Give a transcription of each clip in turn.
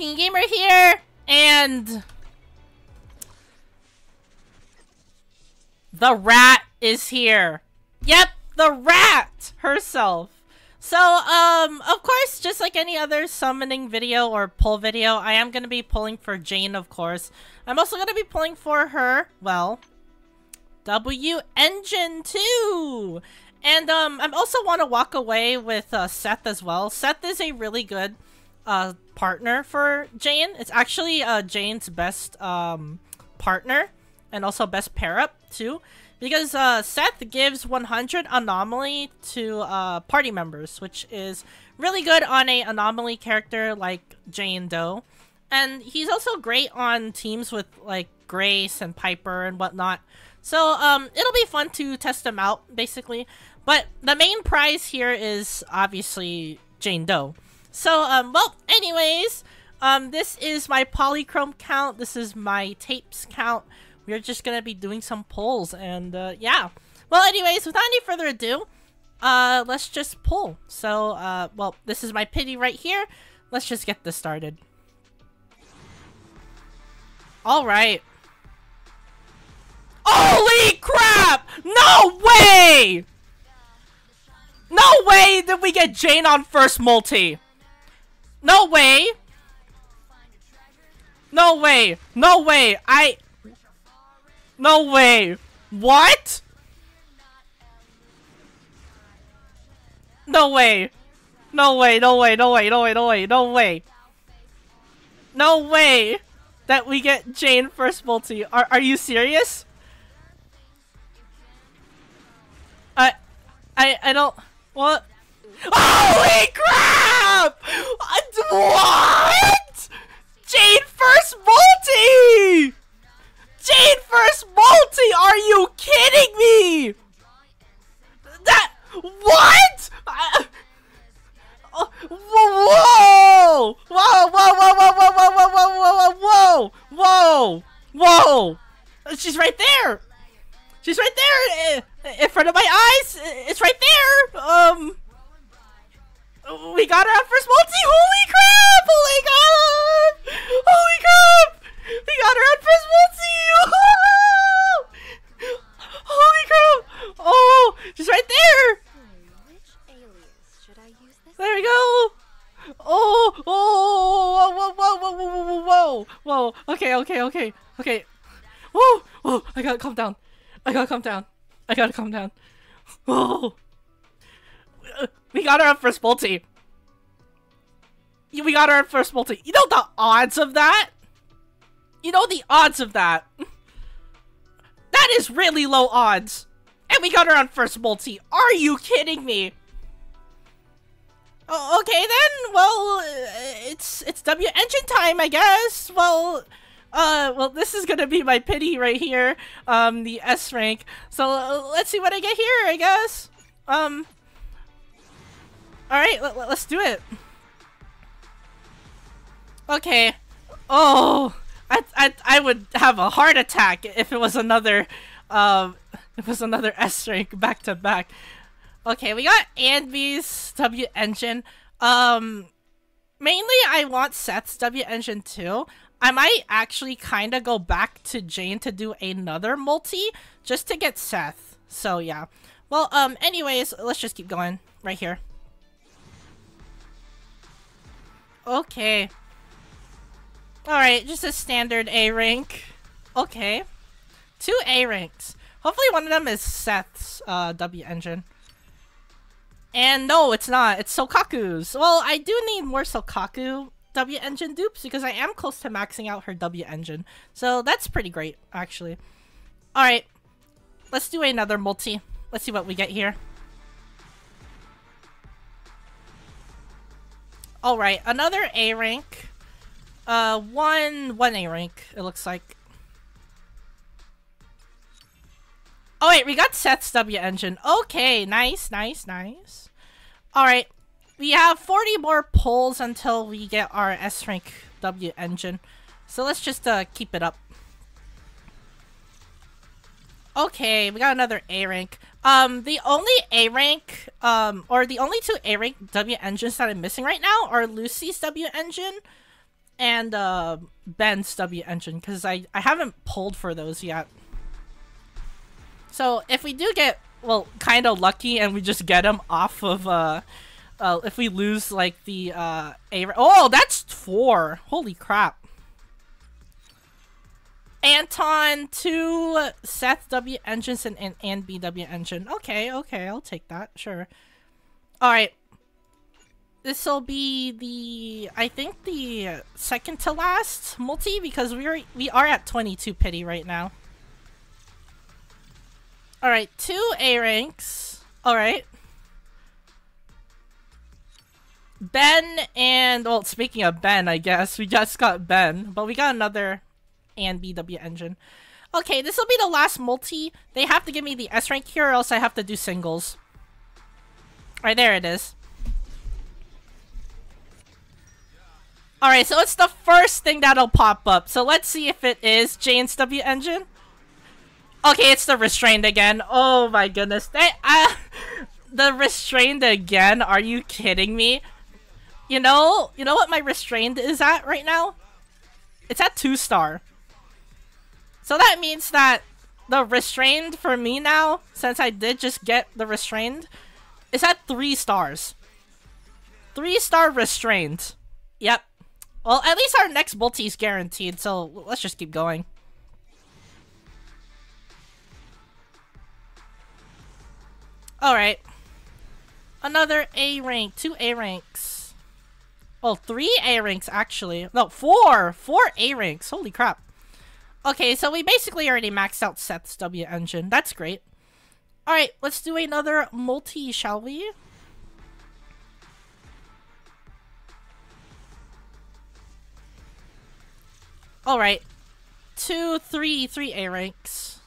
Teen Gamer here, and the rat is here. Yep, the rat herself. So, of course, just like any other summoning video or pull video, I am going to be pulling for Jane, of course. I'm also going to be pulling for her, well, W Engine too. And, I also want to walk away with, Seth as well. Seth is a really good, partner for Jane. It's actually, Jane's best, partner and also best pair-up too. Because Seth gives 100 anomaly to party members, which is really good on an anomaly character like Jane Doe. And he's also great on teams with like Grace and Piper and whatnot. So it'll be fun to test him out, basically. But the main prize here is obviously Jane Doe. So, well, anyways, this is my polychrome count. This is my tapes count. We're just gonna be doing some polls and yeah. Well, anyways, without any further ado, let's just pull. So, well, this is my pity right here. Let's just get this started. All right. Holy crap! No way! No way did we get Jane on first multi. No way. No way. No way. No way! What? No way! No way! No way! No way! No way! No way! No way! No way! That we get Jane first multi. Are you serious? I don't. What? Holy crap! What? Jane first multi! Jane first multi! Are you kidding me? That what? Whoa! Whoa! Whoa! Whoa! Whoa! Whoa! Whoa! Whoa! Whoa! Whoa! She's right there. She's right there in front of my eyes. It's right there. We got her on first multi. Holy crap! Holy god! Holy crap! We got her on first multi! Holy crap! Oh, she's right there! There we go! Oh, oh, whoa, whoa, whoa, whoa, whoa, whoa, whoa! Okay, okay, okay, okay. Whoa, whoa! I gotta calm down. I gotta calm down. I gotta calm down. Whoa! We got her on first multi. We got her on first multi. You know the odds of that? You know the odds of that? That is really low odds. And we got her on first multi. Are you kidding me? Oh, okay then. Well, it's W Engine time, I guess. Well, well, this is gonna be my pity right here. The S rank. So let's see what I get here, I guess. All right, let's do it. Okay. Oh. I would have a heart attack if it was another, S rank back to back. Okay, we got Anby's W Engine. Mainly I want Seth's W Engine too. I might actually kind of go back to Jane to do another multi just to get Seth. So yeah. Well, anyways, let's just keep going right here. Okay. Alright, just a standard A rank. Okay. Two A ranks. Hopefully one of them is Seth's W Engine. And no, it's not. It's Sokaku's. Well, I do need more Sokaku W Engine dupes because I am close to maxing out her W Engine. So that's pretty great, actually. Alright. Let's do another multi. Let's see what we get here. Alright, another A rank. One A rank, it looks like. Oh wait, we got Seth's W Engine. Okay, nice, nice, nice. Alright, we have 40 more pulls until we get our S rank W Engine. So let's just keep it up. Okay, we got another A rank. The only A rank, or the only two A rank W Engines that I'm missing right now are Lucy's W Engine and Ben's W Engine, because I haven't pulled for those yet. So if we do get, well, kind of lucky and we just get them off of, if we lose, like, the, oh, that's 4! Holy crap. Anton 2, Seth W Engine, and Anby W Engine. Okay, okay, I'll take that, sure. Alright. This'll be the, I think, the second to last multi, because we are at 22 pity right now. Alright, 2 A ranks. Alright. Ben and, well, speaking of Ben, I guess, we just got Ben, but we got another Anby W Engine. Okay, this will be the last multi. They have to give me the S rank here, or else I have to do singles. Alright, there it is. Alright, so it's the first thing that'll pop up. So let's see if it is Jane's W Engine. Okay, it's the restrained again. Oh my goodness. The restrained again? Are you kidding me? You know what my restrained is at right now? It's at 2-star. So that means that the restrained for me now, since I did just get the restrained, is at 3 stars. 3-star restrained. Yep. Well, at least our next multi is guaranteed, so let's just keep going. Alright. Another A rank. 2 A ranks. Well, 3 A ranks, actually. No, 4! 4 A ranks. Holy crap. Okay, so we basically already maxed out Seth's W Engine. That's great. Alright, let's do another multi, shall we? Alright. 3 A ranks.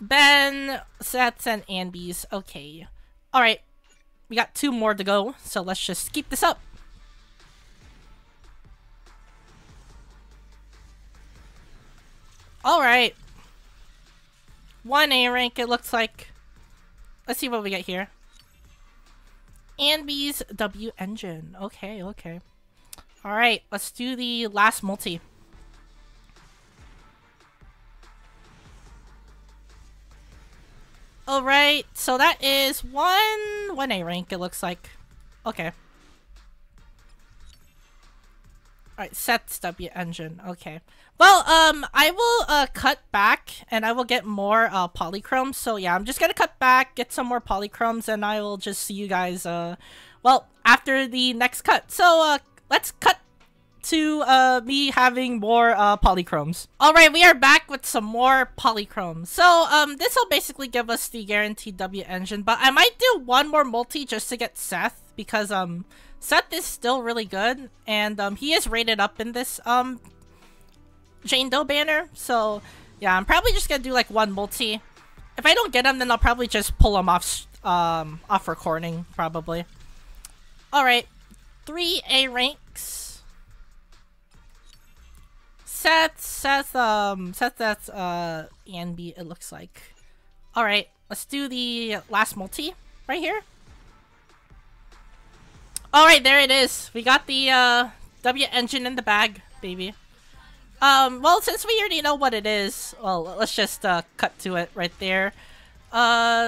Ben, Seth, and Anby's. Okay. Alright. We got 2 more to go, so let's just keep this up. Alright. 1 A rank, it looks like. Let's see what we get here. Anby's W Engine. Okay, okay. Alright, let's do the last multi. Alright, so that is one A rank, it looks like. Okay. Alright, Seth's W Engine. Okay. Well, I will cut back and I will get more polychromes. So yeah, I'm just gonna cut back, get some more polychromes, and I will just see you guys well, after the next cut. So let's cut to me having more polychromes. Alright, we are back with some more polychromes. So this will basically give us the guaranteed W Engine, but I might do 1 more multi just to get Seth, because Seth is still really good, and he is rated up in this Jane Doe banner. So yeah, I'm probably just gonna do like 1 multi. If I don't get him, then I'll probably just pull him off off recording, probably. Alright, 3 A ranks. Seth, that's, Anby, it looks like. Alright, let's do the last multi right here. Alright, there it is. We got the, W Engine in the bag, baby. Well, since we already know what it is, well, let's just, cut to it right there. There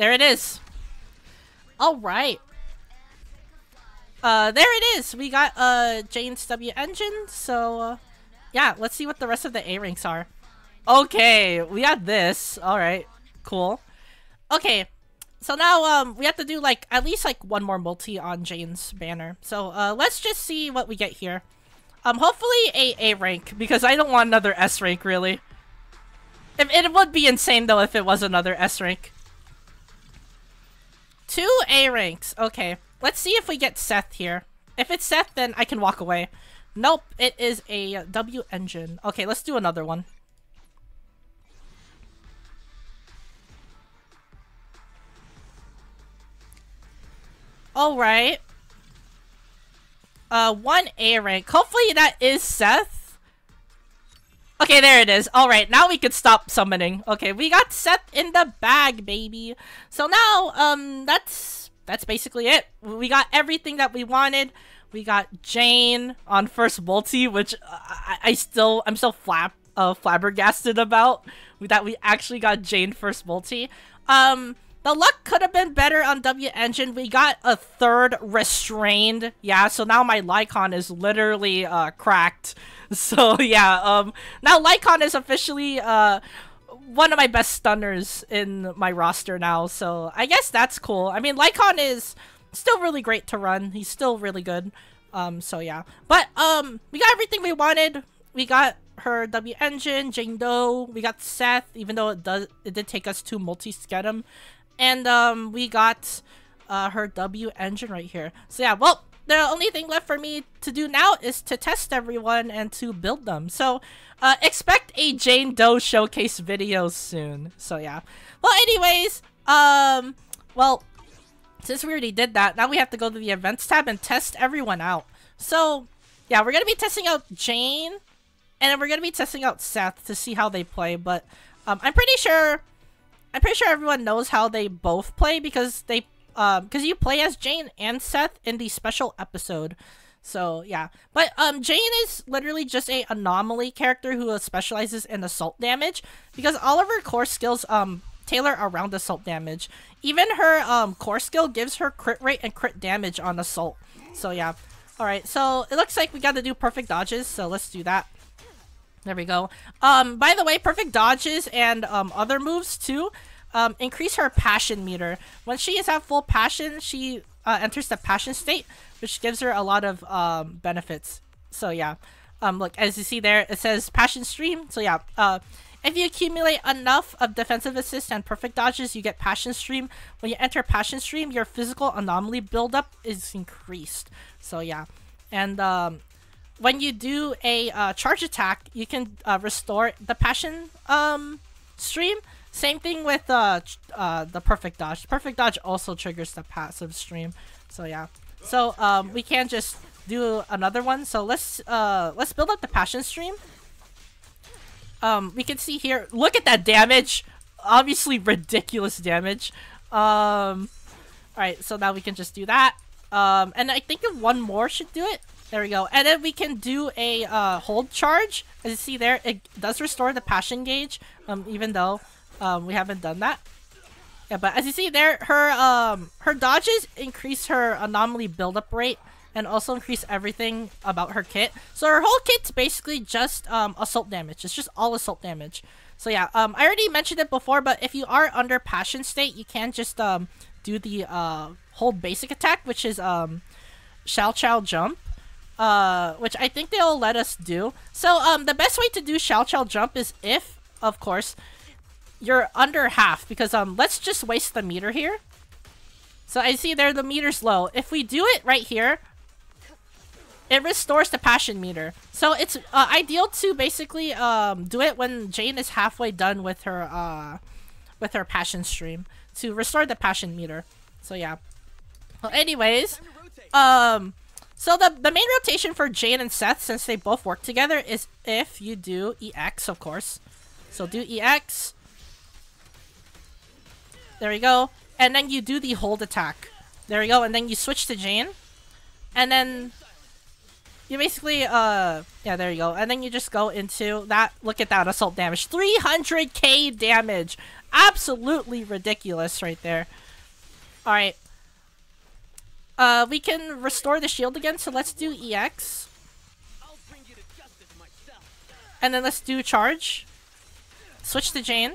it is. Alright. There it is! We got, Jane's W Engine, so, yeah, let's see what the rest of the A ranks are. Okay, we got this. Alright, cool. Okay, so now, we have to do, like, at least, like, 1 more multi on Jane's banner. So, let's just see what we get here. Hopefully A rank, because I don't want another S rank, really. It would be insane, though, if it was another S rank. 2 A ranks, okay. Let's see if we get Seth here. If it's Seth, then I can walk away. Nope, it is a W Engine. Okay, let's do another one. Alright. 1 A rank. Hopefully that is Seth. Okay, there it is. Alright, now we could stop summoning. Okay, we got Seth in the bag, baby. So now, that's... that's basically it. We got everything that we wanted. We got Jane on first multi, which I'm still flabbergasted about, that we actually got Jane first multi. The luck could have been better on W Engine. We got a third restrained. Yeah, so now my Lycon is literally cracked. So yeah, now Lycon is officially one of my best stunners in my roster now. So I guess that's cool. I mean, Lycon is still really great to run. He's still really good. So yeah. But we got everything we wanted. We got her W Engine, Jane Doe, we got Seth, even though it did take us 2 multis to get him. And we got her W Engine right here. So yeah, well, the only thing left for me to do now is to test everyone and to build them. So expect a Jane Doe showcase video soon. So yeah. Well, anyways, well, since we already did that, now we have to go to the events tab and test everyone out. So yeah, we're gonna be testing out Jane, and then we're gonna be testing out Seth to see how they play. But I'm pretty sure everyone knows how they both play, because they because you play as Jane and Seth in the special episode. So yeah, but Jane is literally just a anomaly character who specializes in assault damage, because all of her core skills tailor around assault damage. Even her core skill gives her crit rate and crit damage on assault. So yeah. All right, so it looks like we got to do perfect dodges, so let's do that. There we go. By the way, perfect dodges and other moves too increase her passion meter. When she is at full passion, she enters the passion state, which gives her a lot of benefits. So yeah, look, as you see there, it says passion stream. So yeah, if you accumulate enough of defensive assist and perfect dodges, you get passion stream. When you enter passion stream, your physical anomaly buildup is increased. So yeah, and when you do a charge attack, you can restore the passion stream. Same thing with the perfect dodge. Perfect dodge also triggers the passive stream. So yeah. So we can just do another one. So let's build up the passion stream. We can see here. Look at that damage. Obviously ridiculous damage. All right. So now we can just do that. And I think one more should do it. There we go. And then we can do a hold charge. As you see there, it does restore the passion gauge, even though we haven't done that. Yeah, but as you see there, her her dodges increase her anomaly buildup rate and also increase everything about her kit. So her whole kit's basically just assault damage. It's just all assault damage. So yeah, I already mentioned it before, but if you are under passion state, you can just do the hold basic attack, which is Shao Chao Jump. Which I think they'll let us do. So the best way to do Shao Chao Jump is if, of course, you're under half, because let's just waste the meter here. So I see there the meter's low. If we do it right here, it restores the passion meter. So it's ideal to basically do it when Jane is halfway done with her passion stream to restore the passion meter. So yeah. Well, anyways, so the main rotation for Jane and Seth, since they both work together, is if you do EX, of course. So do EX. There we go. And then you do the hold attack. There we go. And then you switch to Jane. And then you basically, yeah, there you go. And then you just go into that. Look at that assault damage. 300k damage. Absolutely ridiculous right there. All right. We can restore the shield again, so let's do EX. And then let's do charge. Switch to Jane.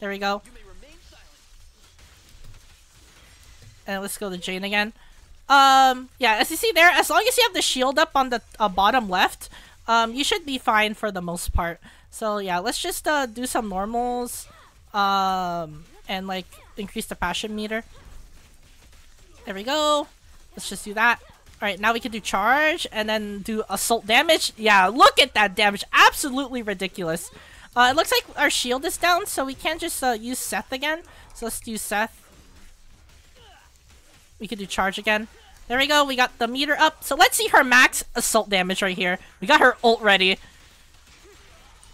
There we go. And let's go to Jane again. Yeah, as you see there, as long as you have the shield up on the bottom left, you should be fine for the most part. So yeah, let's just do some normals, and like increase the passion meter. There we go. Let's just do that. Alright, now we can do charge and then do assault damage. Yeah, look at that damage. Absolutely ridiculous. It looks like our shield is down, so we can't just use Seth again. So let's do Seth. We can do charge again. There we go. We got the meter up. So let's see her max assault damage right here. We got her ult ready.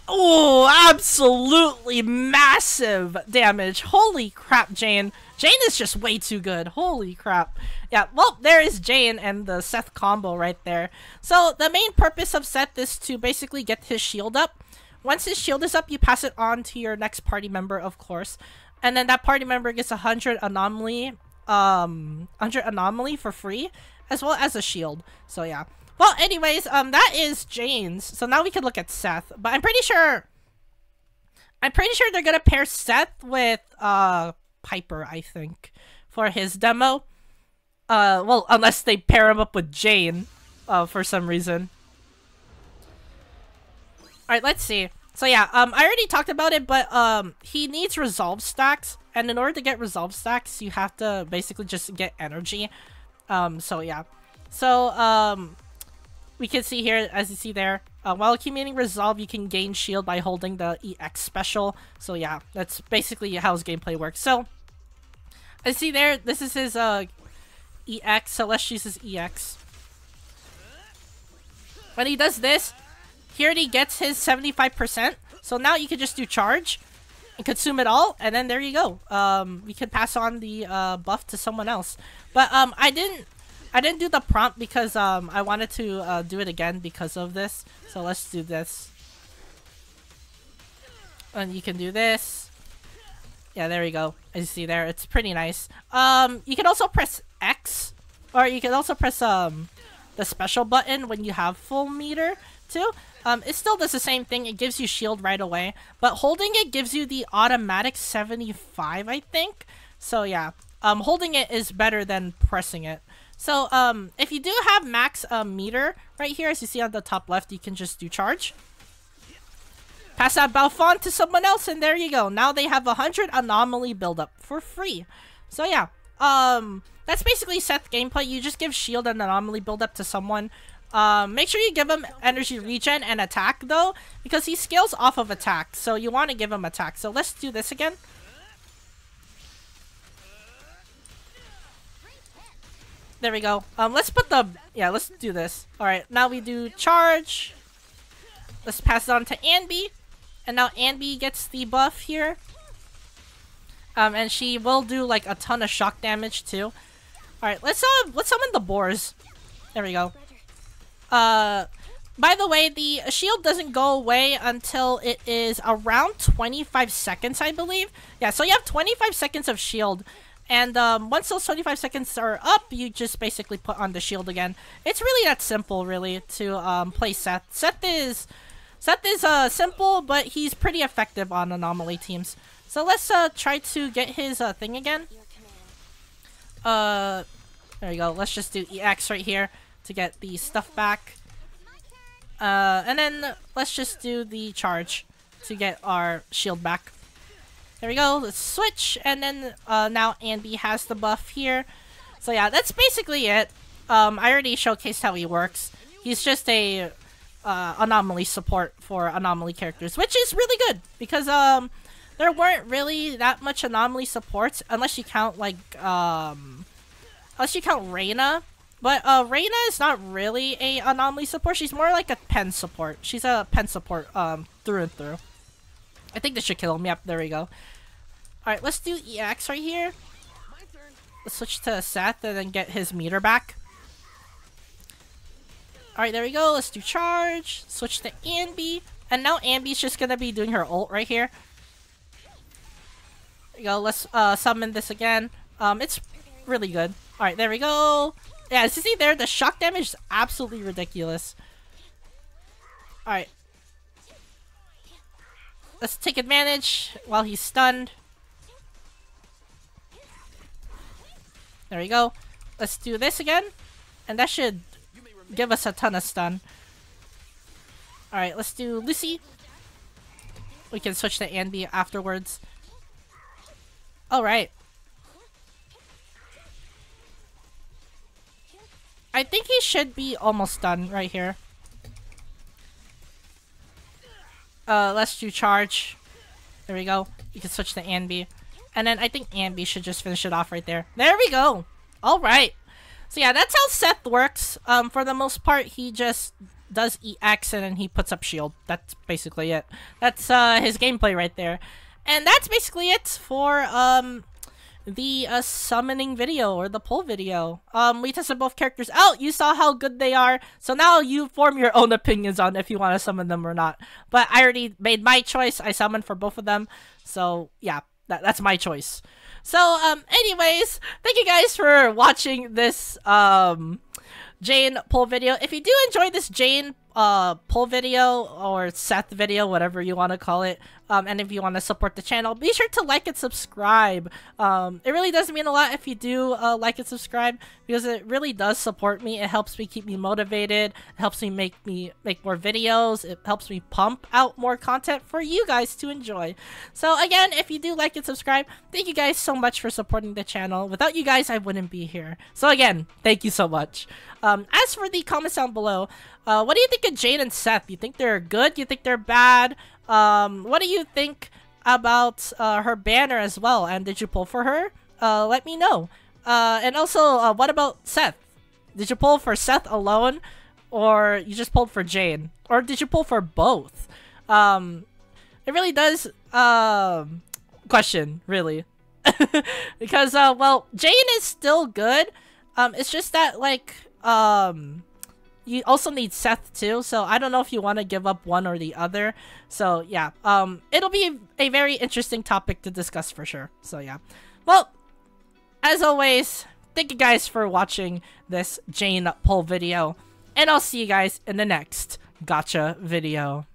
Oh, absolutely massive damage. Holy crap, Jane. Jane is just way too good. Holy crap. Yeah, well, there is Jane and the Seth combo right there. So the main purpose of Seth is to basically get his shield up. Once his shield is up, you pass it on to your next party member, of course. And then that party member gets 100 anomaly for free, as well as a shield. So yeah. Well, anyways, that is Jane's. So now we can look at Seth. But I'm pretty sure they're gonna pair Seth with Piper, I think, for his demo. Well, unless they pair him up with Jane, for some reason. Alright, let's see. So yeah, I already talked about it, but he needs resolve stacks, and in order to get resolve stacks, you have to basically just get energy. So yeah. So we can see here, as you see there, while accumulating resolve, you can gain shield by holding the EX special. So yeah, that's basically how his gameplay works. So, as you see there, this is his EX, so let's use his EX. When he does this, here he gets his 75%, so now you can just do charge and consume it all, and then there you go. We can pass on the buff to someone else. But I didn't do the prompt because I wanted to do it again because of this. So let's do this. And you can do this. Yeah, there we go. As you see there, it's pretty nice. You can also press X, or you can also press the special button when you have full meter too. It still does the same thing. It gives you shield right away, but holding it gives you the automatic 75, I think. So yeah, holding it is better than pressing it. So, if you do have max meter right here, as you see on the top left, you can just do charge. Pass that Balfon to someone else, and there you go. Now they have 100 anomaly buildup for free. So yeah, that's basically Seth gameplay. You just give shield and anomaly buildup to someone. Make sure you give him energy regen and attack though, because he scales off of attack. So you want to give him attack. So let's do this again. There we go. Let's put the... Yeah, let's do this. Alright, now we do charge. Let's pass it on to Anby. And now Anby gets the buff here. And she will do, like, a ton of shock damage, too. Alright, let's summon the boars. There we go. By the way, the shield doesn't go away until it is around 25 seconds, I believe. Yeah, so you have 25 seconds of shield. And once those 25 seconds are up, you just basically put on the shield again. It's really that simple, really, to play Seth. Seth is simple, but he's pretty effective on anomaly teams. So let's try to get his thing again. There you go. Let's just do EX right here to get the stuff back. And then let's just do the charge to get our shield back. There we go, let's switch, and then now Anby has the buff here. So yeah, that's basically it. I already showcased how he works. He's just a anomaly support for anomaly characters, which is really good, because there weren't really that much anomaly supports, unless you count, like, unless you count Reyna. But Reyna is not really a anomaly support, she's more like a pen support. She's a pen support through and through. I think this should kill him. Yep, there we go. Alright, let's do EX right here. Let's switch to Seth and then get his meter back. Alright, there we go. Let's do charge. Switch to Anby. And now Anby's just gonna be doing her ult right here. There we go. Let's summon this again. It's really good. Alright, there we go. Yeah, as you see there, the shock damage is absolutely ridiculous. Alright. Let's take advantage while he's stunned. There we go. Let's do this again. And that should give us a ton of stun. Alright, let's do Lucy. We can switch to Anby afterwards. Alright. I think he should be almost done right here. Let's do charge. There we go. You can switch to Anby. And then I think Anby should just finish it off right there. There we go! Alright! So yeah, that's how Seth works. For the most part, he just does EX and then he puts up shield. That's basically it. That's his gameplay right there. And that's basically it for the summoning video, or the pull video. We tested both characters out. You saw how good they are. So now you form your own opinions on if you want to summon them or not. But I already made my choice. I summoned for both of them. So yeah, that's my choice. So anyways, thank you guys for watching this Jane pull video. If you do enjoy this Jane pull video or Seth video, whatever you want to call it, and if you want to support the channel, be sure to like and subscribe. It really does mean a lot if you do like and subscribe, because it really does support me. It helps me keep me motivated. It helps me make more videos. It helps me pump out more content for you guys to enjoy. So again, if you do like and subscribe, thank you guys so much for supporting the channel. Without you guys, I wouldn't be here. So again, thank you so much. As for the comments down below, what do you think of Jane and Seth? You think they're good? You think they're bad? What do you think about her banner as well? And did you pull for her? Let me know. And also, what about Seth? Did you pull for Seth alone? Or you just pulled for Jane? Or did you pull for both? It really does question, really. Because, well, Jane is still good. It's just that, like, you also need Seth too, so I don't know if you want to give up one or the other. So yeah, it'll be a very interesting topic to discuss for sure. So yeah, well, as always, thank you guys for watching this Jane pull video, and I'll see you guys in the next gacha video.